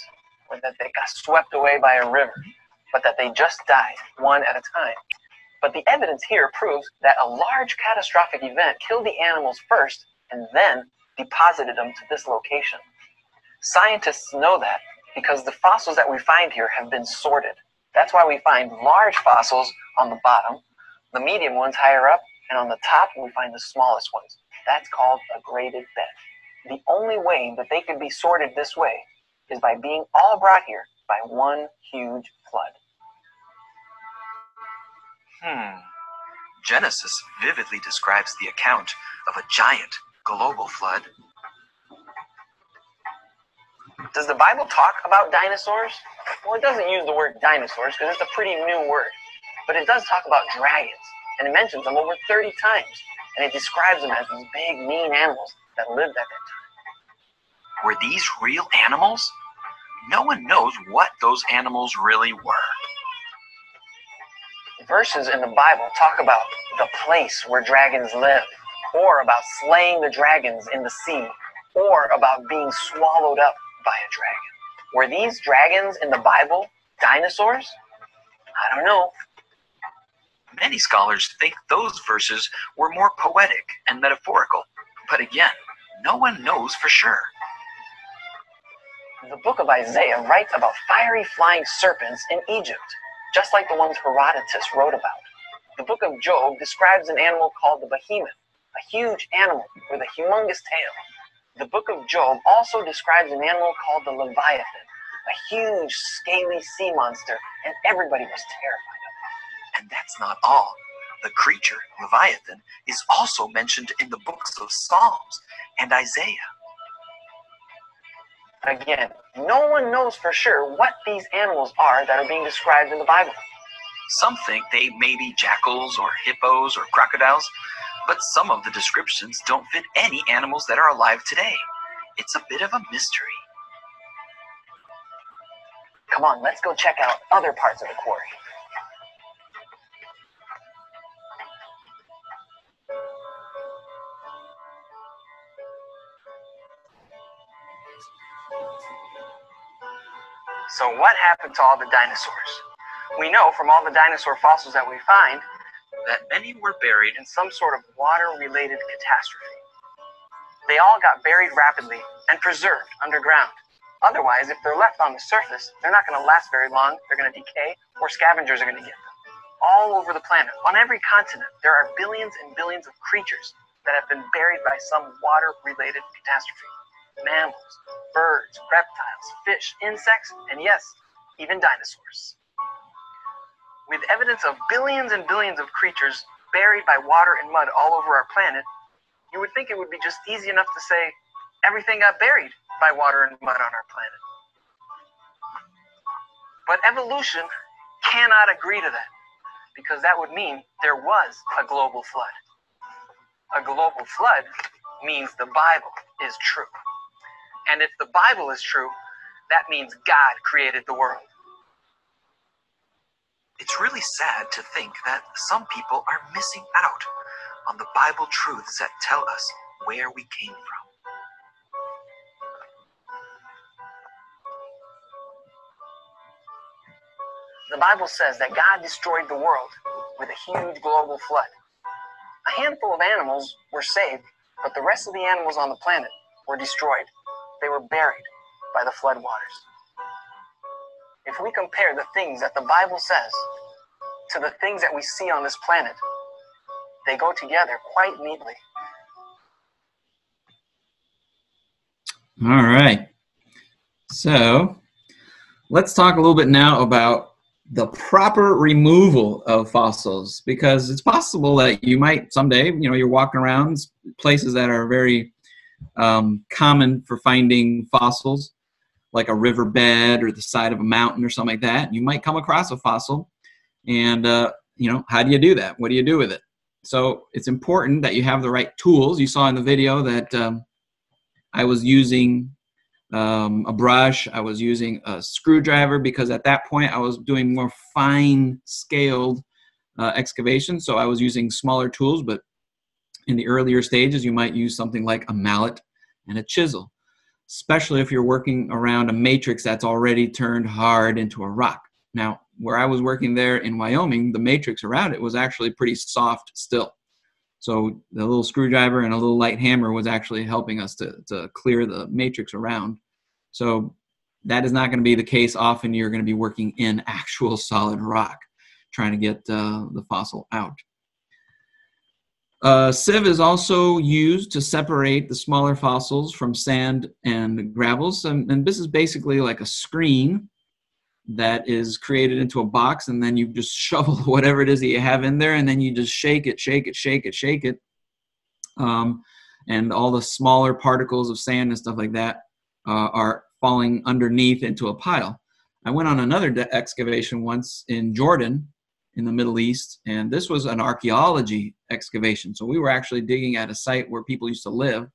or that they got swept away by a river, but that they just died one at a time. But the evidence here proves that a large catastrophic event killed the animals first and then deposited them to this location. Scientists know that because the fossils that we find here have been sorted. That's why we find large fossils on the bottom, the medium ones higher up, and on the top we find the smallest ones. That's called a graded bed. The only way that they could be sorted this way is by being all brought here by one huge flood. Hmm. Genesis vividly describes the account of a giant global flood. Does the Bible talk about dinosaurs? Well, it doesn't use the word dinosaurs because it's a pretty new word. But it does talk about dragons, and it mentions them over thirty times. And it describes them as these big, mean animals that lived at that time. Were these real animals? No one knows what those animals really were. Verses in the Bible talk about the place where dragons live, or about slaying the dragons in the sea, or about being swallowed up by a dragon. Were these dragons in the Bible dinosaurs? I don't know. Many scholars think those verses were more poetic and metaphorical, but again, no one knows for sure. The book of Isaiah writes about fiery flying serpents in Egypt, just like the ones Herodotus wrote about. The book of Job describes an animal called the behemoth, a huge animal with a humongous tail. The book of Job also describes an animal called the leviathan, a huge, scaly sea monster, and everybody was terrified of it. And that's not all. The creature, leviathan, is also mentioned in the books of Psalms and Isaiah. Again, no one knows for sure what these animals are that are being described in the Bible. Some think they may be jackals or hippos or crocodiles, but some of the descriptions don't fit any animals that are alive today. It's a bit of a mystery. Come on, let's go check out other parts of the quarry. So what happened to all the dinosaurs? We know from all the dinosaur fossils that we find that many were buried in some sort of water-related catastrophe. They all got buried rapidly and preserved underground. Otherwise, if they're left on the surface, they're not going to last very long, they're going to decay, or scavengers are going to get them. All over the planet, on every continent, there are billions and billions of creatures that have been buried by some water-related catastrophe. Mammals, birds, reptiles, fish, insects, and yes, even dinosaurs. With evidence of billions and billions of creatures buried by water and mud all over our planet, you would think it would be just easy enough to say everything got buried by water and mud on our planet. But evolution cannot agree to that, because that would mean there was a global flood. A global flood means the Bible is true. And if the Bible is true, that means God created the world. It's really sad to think that some people are missing out on the Bible truths that tell us where we came from. The Bible says that God destroyed the world with a huge global flood. A handful of animals were saved, but the rest of the animals on the planet were destroyed. They were buried by the flood waters. If we compare the things that the Bible says to the things that we see on this planet, they go together quite neatly. All right. So let's talk a little bit now about the proper removal of fossils, because it's possible that you might someday, you know, you're walking around places that are very um, common for finding fossils, like a riverbed or the side of a mountain or something like that. You might come across a fossil, and uh, you know, how do you do that? What do you do with it? So it's important that you have the right tools. You saw in the video that um, I was using um, a brush. I was using a screwdriver, because at that point I was doing more fine scaled uh, excavation. So I was using smaller tools, but in the earlier stages you might use something like a mallet and a chisel, especially if you're working around a matrix that's already turned hard into a rock. Now, where I was working there in Wyoming, the matrix around it was actually pretty soft still. So the little screwdriver and a little light hammer was actually helping us to, to clear the matrix around. So that is not going to be the case. Often you're going to be working in actual solid rock, trying to get uh, the fossil out. Uh, sieve is also used to separate the smaller fossils from sand and gravels, and, and this is basically like a screen that is created into a box, and then you just shovel whatever it is that you have in there, and then you just shake it, shake it, shake it, shake it, um, and all the smaller particles of sand and stuff like that uh, are falling underneath into a pile. I went on another excavation once in Jordan, in the Middle East, and this was an archaeology excavation. So we were actually digging at a site where people used to live,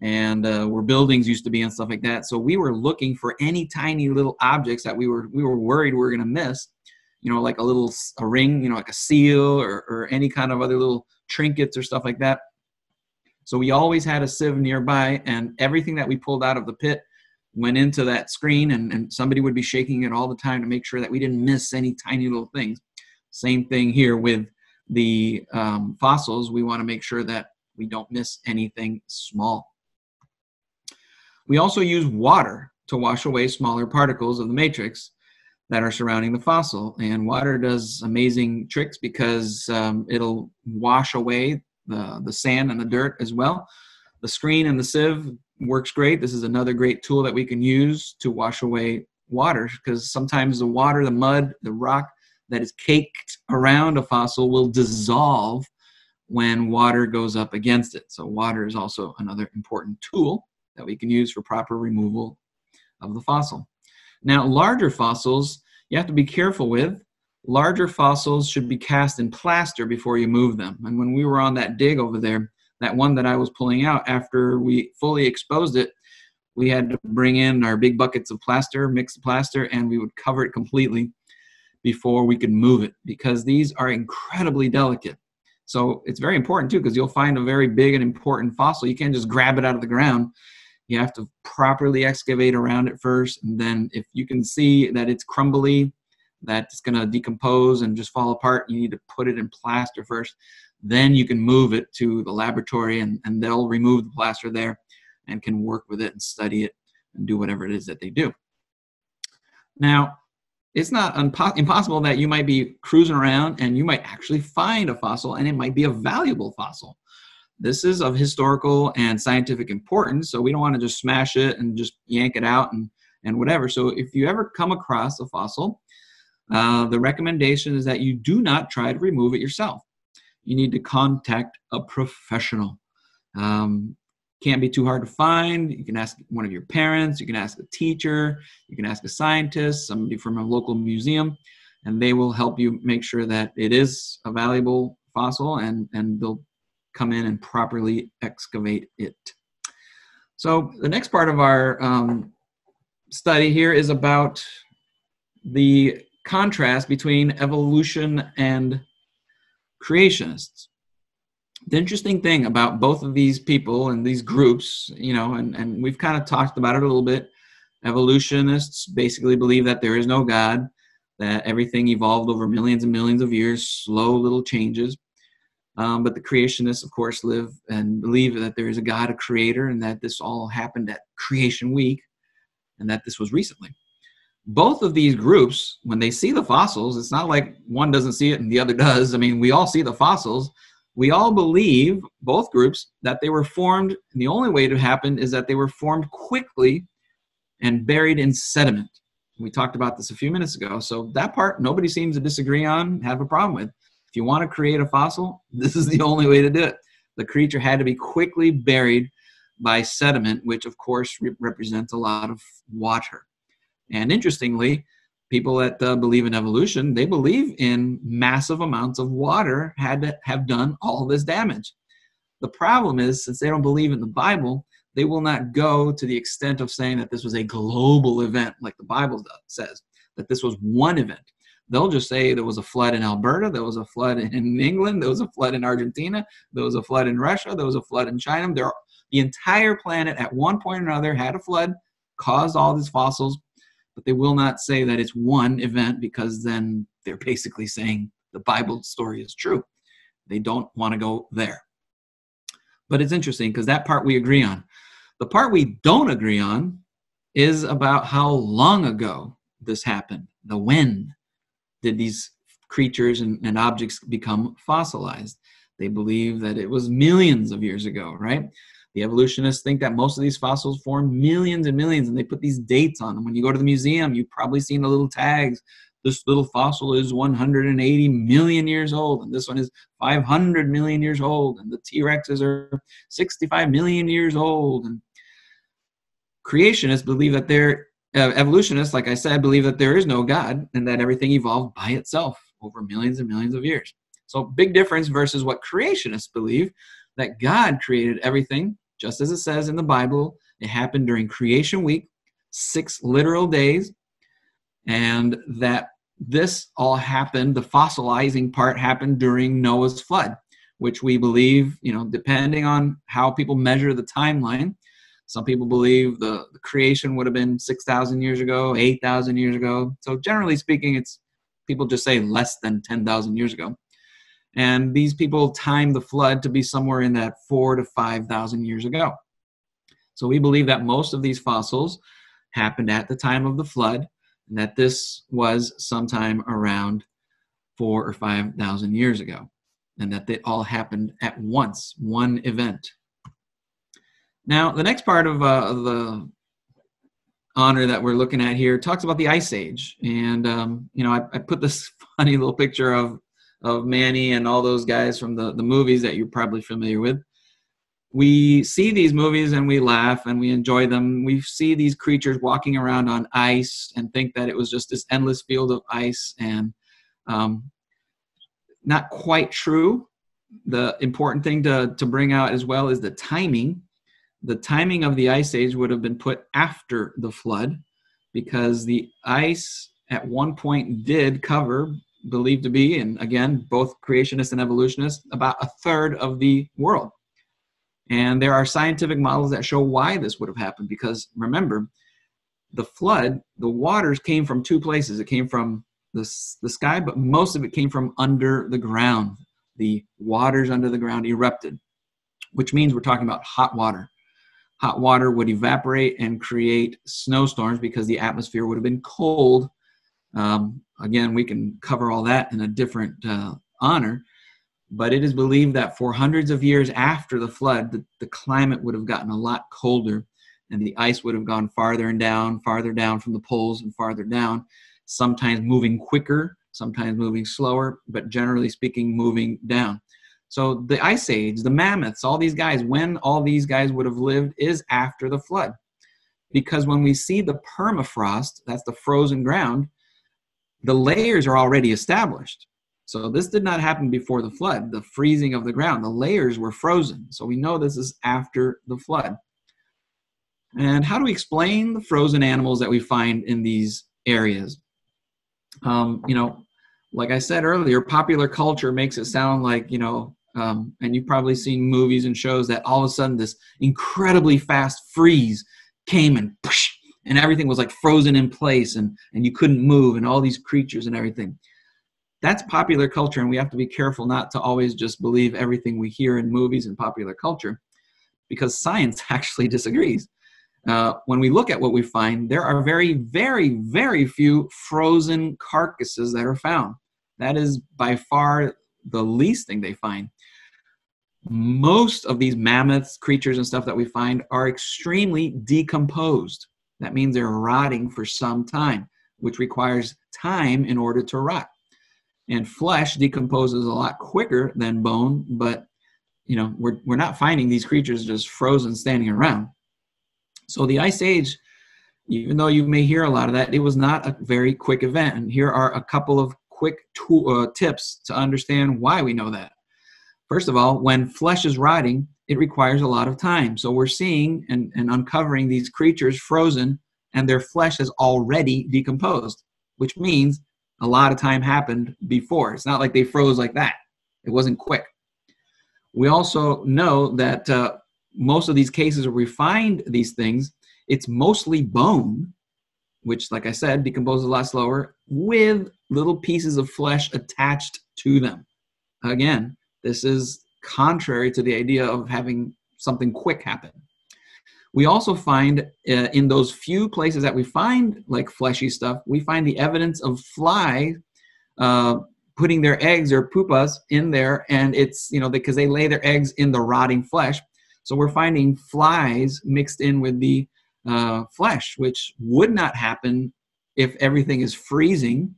and uh, where buildings used to be and stuff like that. So we were looking for any tiny little objects that we were we were worried we were going to miss, you know, like a little a ring, you know, like a seal, or, or any kind of other little trinkets or stuff like that. So we always had a sieve nearby, and everything that we pulled out of the pit went into that screen, and, and somebody would be shaking it all the time to make sure that we didn't miss any tiny little things. Same thing here with the um, fossils. We want to make sure that we don't miss anything small. We also use water to wash away smaller particles of the matrix that are surrounding the fossil. And water does amazing tricks, because um, it'll wash away the, the sand and the dirt as well. The screen and the sieve works great. This is another great tool that we can use to wash away water, because sometimes the water, the mud, the rock, that is caked around a fossil will dissolve when water goes up against it. So water is also another important tool that we can use for proper removal of the fossil. Now, larger fossils, you have to be careful with. Larger fossils should be cast in plaster before you move them. And when we were on that dig over there, that one that I was pulling out, after we fully exposed it, we had to bring in our big buckets of plaster, mix the plaster, and we would cover it completely before we could move it, because these are incredibly delicate. So it's very important too, because you'll find a very big and important fossil. You can't just grab it out of the ground. You have to properly excavate around it first, and then if you can see that it's crumbly, that it's going to decompose and just fall apart, you need to put it in plaster first. Then you can move it to the laboratory, and, and they'll remove the plaster there and can work with it and study it and do whatever it is that they do. Now, it's not impossible that you might be cruising around and you might actually find a fossil, and it might be a valuable fossil. This is of historical and scientific importance, so we don't want to just smash it and just yank it out and, and whatever. So if you ever come across a fossil, uh, the recommendation is that you do not try to remove it yourself. You need to contact a professional. Um, Can't be too hard to find. You can ask one of your parents, you can ask a teacher, you can ask a scientist, somebody from a local museum, and they will help you make sure that it is a valuable fossil, and, and they'll come in and properly excavate it. So the next part of our um, study here is about the contrast between evolution and creationists. The interesting thing about both of these people and these groups, you know, and, and we've kind of talked about it a little bit. Evolutionists basically believe that there is no God, that everything evolved over millions and millions of years, slow little changes. Um, but the creationists, of course, live and believe that there is a God, a creator, and that this all happened at Creation Week, and that this was recently. Both of these groups, when they see the fossils, it's not like one doesn't see it and the other does. I mean, we all see the fossils. We all believe, both groups, that they were formed, and the only way to happen is that they were formed quickly and buried in sediment. We talked about this a few minutes ago, so that part nobody seems to disagree on, have a problem with. If you want to create a fossil, this is the only way to do it. The creature had to be quickly buried by sediment, which of course re- represents a lot of water. And interestingly, people that uh, believe in evolution, they believe in massive amounts of water had to have done all this damage. The problem is, since they don't believe in the Bible, they will not go to the extent of saying that this was a global event like the Bible does, says, that this was one event. They'll just say there was a flood in Alberta, there was a flood in England, there was a flood in Argentina, there was a flood in Russia, there was a flood in China. There, the entire planet at one point or another had a flood, caused all these fossils. But they will not say that it's one event, because then they're basically saying the Bible story is true. They don't want to go there. But it's interesting because that part we agree on. The part we don't agree on is about how long ago this happened. The when did these creatures and, and objects become fossilized? They believe that it was millions of years ago, right? The evolutionists think that most of these fossils formed millions and millions, and they put these dates on them. When you go to the museum, you've probably seen the little tags. This little fossil is one hundred eighty million years old, and this one is five hundred million years old, and the T-Rexes are sixty-five million years old. And creationists believe that they're uh, evolutionists, like I said, believe that there is no God and that everything evolved by itself over millions and millions of years. So big difference versus what creationists believe, that God created everything. Just as it says in the Bible, it happened during Creation Week, six literal days, and that this all happened, the fossilizing part happened during Noah's flood, which we believe, you know, depending on how people measure the timeline, some people believe the, the creation would have been six thousand years ago, eight thousand years ago. So generally speaking, it's people just say less than ten thousand years ago. And these people timed the flood to be somewhere in that four to five thousand years ago. So we believe that most of these fossils happened at the time of the flood, and that this was sometime around four or five thousand years ago, and that they all happened at once, one event. Now, the next part of uh, the honor that we're looking at here talks about the Ice Age. And, um, you know, I, I put this funny little picture of of Manny and all those guys from the, the movies that you're probably familiar with. We see these movies and we laugh and we enjoy them. We see these creatures walking around on ice and think that it was just this endless field of ice, and um, not quite true. The important thing to, to bring out as well is the timing. The timing of the Ice Age would have been put after the flood, because the ice at one point did cover, believed to be, and again, both creationists and evolutionists, about a third of the world. And there are scientific models that show why this would have happened, because remember, the flood, the waters came from two places. It came from the, the sky, but most of it came from under the ground. The waters under the ground erupted, which means we're talking about hot water. Hot water would evaporate and create snowstorms because the atmosphere would have been cold. Um, again, we can cover all that in a different uh, honor, but it is believed that for hundreds of years after the flood, the, the climate would have gotten a lot colder, and the ice would have gone farther and down, farther down from the poles and farther down, sometimes moving quicker, sometimes moving slower, but generally speaking, moving down. So the Ice Age, the mammoths, all these guys, when all these guys would have lived is after the flood. Because when we see the permafrost, that's the frozen ground, the layers are already established. So this did not happen before the flood, the freezing of the ground. The layers were frozen. So we know this is after the flood. And how do we explain the frozen animals that we find in these areas? Um, you know, like I said earlier, popular culture makes it sound like, you know, um, and you've probably seen movies and shows that all of a sudden this incredibly fast freeze came and push, and everything was like frozen in place, and, and you couldn't move, and all these creatures and everything. that's popular culture, and we have to be careful not to always just believe everything we hear in movies and popular culture, because science actually disagrees. Uh, when we look at what we find, there are very, very, very few frozen carcasses that are found. That is by far the least thing they find. Most of these mammoths, creatures, and stuff that we find are extremely decomposed. That means they're rotting for some time, which requires time in order to rot. And flesh decomposes a lot quicker than bone, but you know, we're, we're not finding these creatures just frozen standing around. So the Ice Age, even though you may hear a lot of that, it was not a very quick event. And here are a couple of quick to, uh, tips to understand why we know that. First of all, when flesh is rotting, it requires a lot of time. So we're seeing and, and uncovering these creatures frozen, and their flesh has already decomposed, which means a lot of time happened before. It's not like they froze like that. It wasn't quick. We also know that uh, most of these cases where we find these things, it's mostly bone, which, like I said, decomposes a lot slower, with little pieces of flesh attached to them. Again, this is contrary to the idea of having something quick happen. We also find uh, in those few places that we find like fleshy stuff, we find the evidence of flies uh, putting their eggs or pupas in there, and it's, you know, because they lay their eggs in the rotting flesh. So we're finding flies mixed in with the uh, flesh, which would not happen if everything is freezing.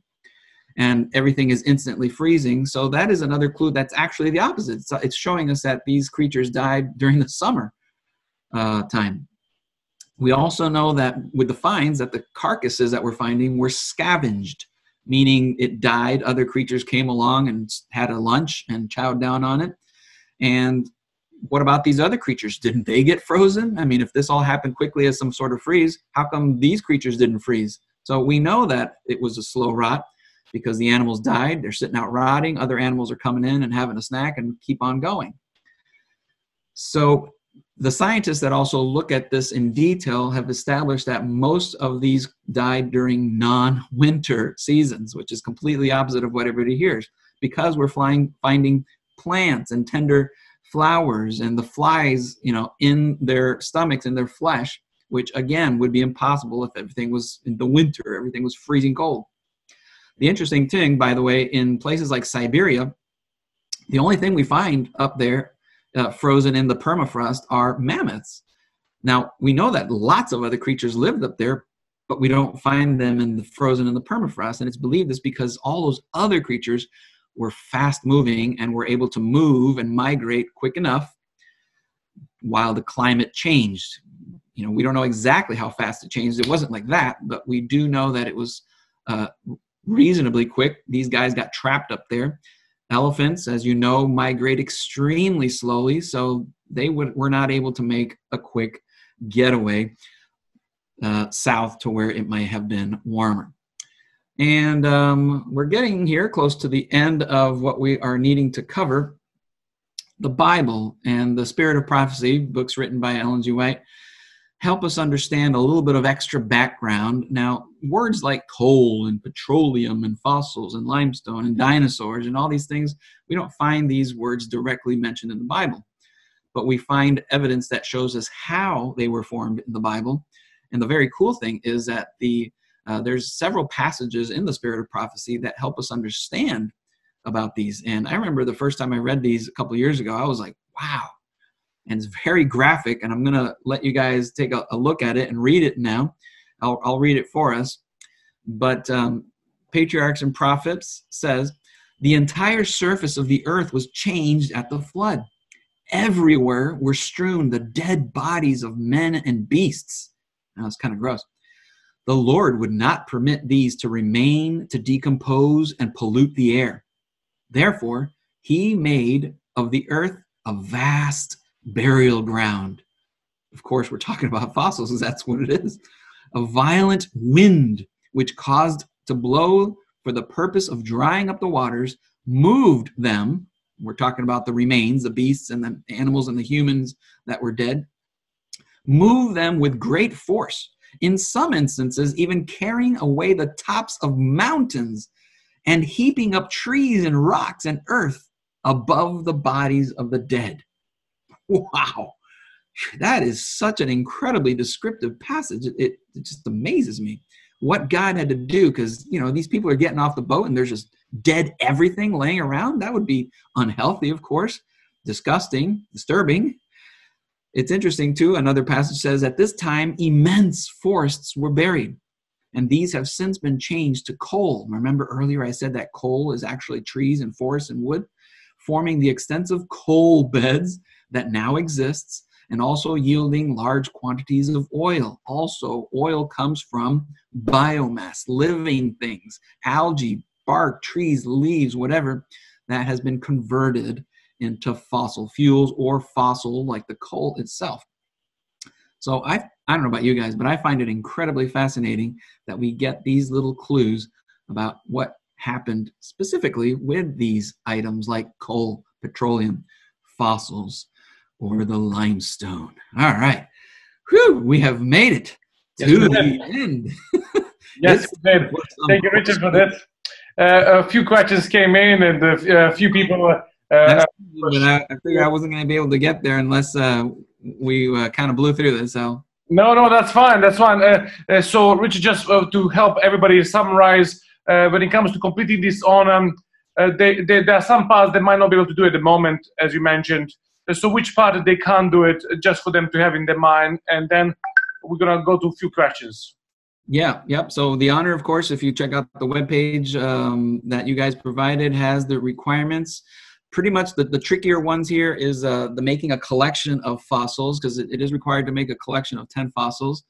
And everything is instantly freezing. So that is another clue that's actually the opposite. So it's showing us that these creatures died during the summer uh, time. We also know that with the finds that the carcasses that we're finding were scavenged, meaning it died. Other creatures came along and had a lunch and chowed down on it. And what about these other creatures? Didn't they get frozen? I mean, if this all happened quickly as some sort of freeze, how come these creatures didn't freeze? So we know that it was a slow rot, because the animals died, they're sitting out rotting, other animals are coming in and having a snack and keep on going. So the scientists that also look at this in detail have established that most of these died during non-winter seasons, which is completely opposite of what everybody hears, because we're flying, finding plants and tender flowers and the flies, you know, in their stomachs, in their flesh, which again would be impossible if everything was in the winter, everything was freezing cold. The interesting thing, by the way, in places like Siberia, the only thing we find up there uh, frozen in the permafrost are mammoths. Now, we know that lots of other creatures lived up there, but we don't find them in the frozen in the permafrost. And it's believed this because all those other creatures were fast moving and were able to move and migrate quick enough while the climate changed. You know, we don't know exactly how fast it changed. It wasn't like that, but we do know that it was uh, reasonably quick. These guys got trapped up there. Elephants, as you know, migrate extremely slowly, so they would, were not able to make a quick getaway uh, south to where it might have been warmer. And um, we're getting here close to the end of what we are needing to cover. The Bible and the Spirit of Prophecy, books written by Ellen G. White, help us understand a little bit of extra background. Now, words like coal and petroleum and fossils and limestone and dinosaurs and all these things, we don't find these words directly mentioned in the Bible, but we find evidence that shows us how they were formed in the Bible. And the very cool thing is that the uh, there's several passages in the Spirit of Prophecy that help us understand about these. And I remember the first time I read these a couple of years ago, I was like, wow. And it's very graphic, and I'm going to let you guys take a, a look at it and read it now. I'll, I'll read it for us. But um, Patriarchs and Prophets says, the entire surface of the earth was changed at the flood. Everywhere were strewn the dead bodies of men and beasts. Now, it's kind of gross. The Lord would not permit these to remain, to decompose, and pollute the air. Therefore, he made of the earth a vast burial ground. Of course, we're talking about fossils, because that's what it is. A violent wind, which caused to blow for the purpose of drying up the waters, moved them. We're talking about the remains, the beasts and the animals and the humans that were dead. Moved them with great force, in some instances even carrying away the tops of mountains and heaping up trees and rocks and earth above the bodies of the dead. Wow, that is such an incredibly descriptive passage. It, it just amazes me what God had to do, because, you know, these people are getting off the boat and there's just dead everything laying around. That would be unhealthy, of course, disgusting, disturbing. It's interesting, too, another passage says, at this time, immense forests were buried, and these have since been changed to coal. Remember earlier I said that coal is actually trees and forests and wood, forming the extensive coal beds that now exists, and also yielding large quantities of oil. Also, oil comes from biomass, living things, algae, bark, trees, leaves, whatever, that has been converted into fossil fuels or fossil like the coal itself. So I, I don't know about you guys, but I find it incredibly fascinating that we get these little clues about what happened specifically with these items like coal, petroleum, fossils, or the limestone. All right. Whew, we have made it yes, to the end. Yes, Dave. Thank you, Richard, for that. Uh, a few questions came in, and a uh, few people... Uh, Uh, but I, I figured I wasn't going to be able to get there unless uh, we uh, kind of blew through this. So no, no, that's fine. That's fine. Uh, uh, so, Richard, just uh, to help everybody summarize, uh, when it comes to completing this on, um, uh, they, they, there are some parts they might not be able to do at the moment, as you mentioned. Uh, so, which part they can't do it, just for them to have in their mind, and then we're going to go to a few questions. Yeah, yep. So the honor, of course, if you check out the webpage um, that you guys provided, has the requirements. Pretty much the, the trickier ones here is uh, the making a collection of fossils, because it, it is required to make a collection of ten fossils,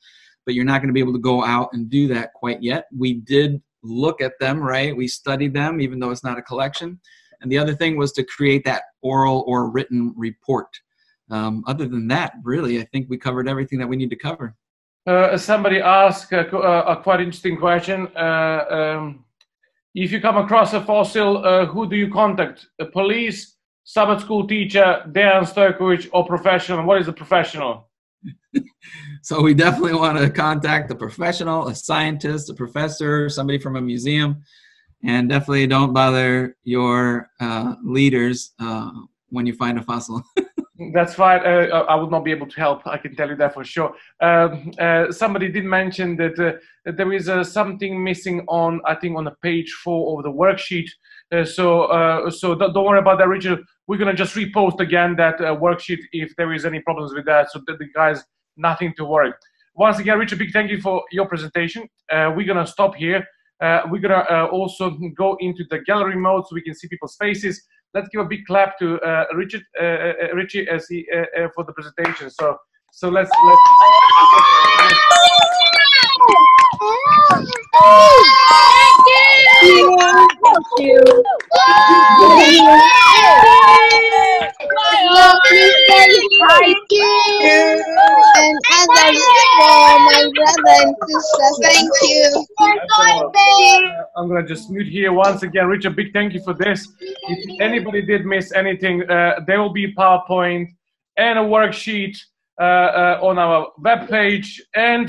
but you're not going to be able to go out and do that quite yet. We did look at them, right? We studied them, even though it's not a collection. And the other thing was to create that oral or written report. Um, other than that, really, I think we covered everything that we need to cover. Uh, somebody asked a, a quite interesting question. Uh, um... If you come across a fossil, uh, who do you contact? A police, Sabbath school teacher, Dejan Stojkovic, or professional? What is a professional? So we definitely want to contact a professional, a scientist, a professor, somebody from a museum, and definitely don't bother your uh, leaders uh, when you find a fossil. That's right. Uh, I would not be able to help. I can tell you that for sure. Um, uh, somebody did mention that, uh, that there is uh, something missing on, I think, on the page four of the worksheet. Uh, so uh, so th don't worry about that, Richard. We're going to just repost again that uh, worksheet if there is any problems with that. So that the guys, nothing to worry. Once again, Richard, big thank you for your presentation. Uh, we're going to stop here. Uh, we're going to uh, also go into the gallery mode so we can see people's faces. Let's give a big clap to uh, Richard, uh, uh, Richie, as he, uh, uh, for the presentation. So, so let's. let's... And others for my brother and sister. Thank you. I'm gonna just mute here once again, Richard. Big thank you for this. If anybody did miss anything, uh, there will be PowerPoint and a worksheet uh, uh, on our webpage. And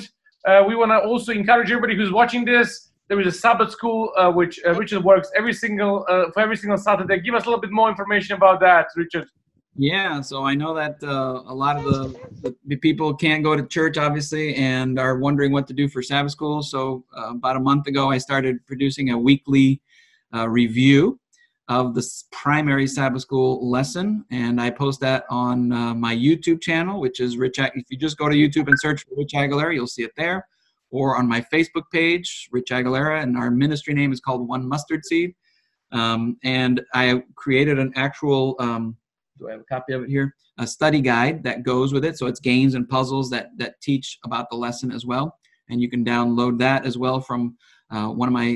uh, we want to also encourage everybody who's watching this. There is a Sabbath school uh, which uh, Richard works every single uh, for every single Saturday. Give us a little bit more information about that, Richard. Yeah, so I know that uh, a lot of the, the people can't go to church, obviously, and are wondering what to do for Sabbath school. So uh, about a month ago, I started producing a weekly uh, review of the primary Sabbath school lesson, and I post that on uh, my YouTube channel, which is Rich. If you just go to YouTube and search for Rich Aguilera, you'll see it there, or on my Facebook page, Rich Aguilera, and our ministry name is called One Mustard Seed, um, and I created an actual... Um, Do I have a copy of it here? A study guide that goes with it. So it's games and puzzles that, that teach about the lesson as well. And you can download that as well from uh, one of my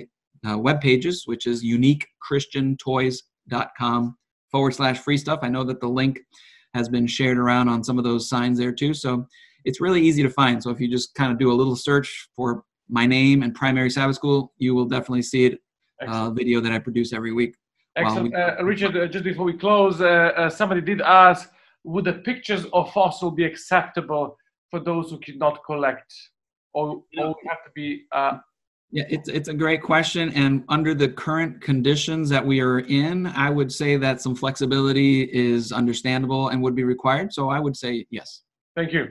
uh, web pages, which is unique christian toys dot com forward slash free stuff. I know that the link has been shared around on some of those signs there too. So it's really easy to find. So if you just kind of do a little search for my name and primary Sabbath school, you will definitely see it, uh, video that I produce every week. Excellent. Uh, Richard, uh, just before we close, uh, uh, somebody did ask, would the pictures of fossil be acceptable for those who could not collect, or, or have to be uh, Yeah, it's it's a great question, and under the current conditions that we are in, I would say that some flexibility is understandable and would be required. So I would say yes. Thank you,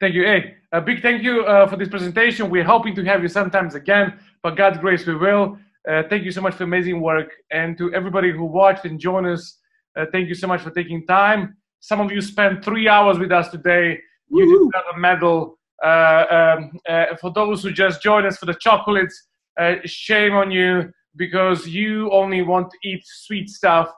thank you. Hey, a big thank you uh, for this presentation. We're hoping to have you sometimes again, but God's grace, we will. Uh, thank you so much for amazing work, and to everybody who watched and joined us, uh, thank you so much for taking time. Some of you spent three hours with us today. You just got a medal. Uh, um, uh, for those who just joined us for the chocolates, uh, shame on you, because you only want to eat sweet stuff.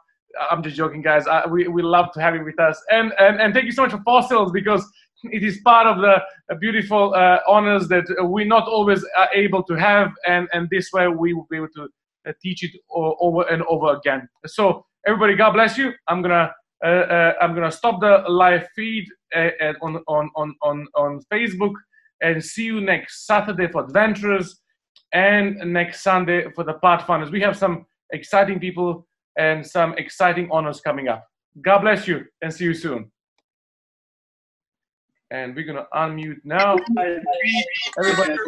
I'm just joking, guys. I, we, we love to have you with us. And, and, and thank you so much for fossils, because it is part of the beautiful uh, honors that we not always are able to have. And, and this way we will be able to uh, teach it over and over again. So everybody, God bless you. I'm going to Uh, uh, I'm gonna stop the live feed uh, on, on on on on Facebook, and see you next Saturday for adventurers, and next Sunday for the pathfinders. We have some exciting people and some exciting honors coming up. God bless you, and see you soon. And we're gonna unmute now. Everybody.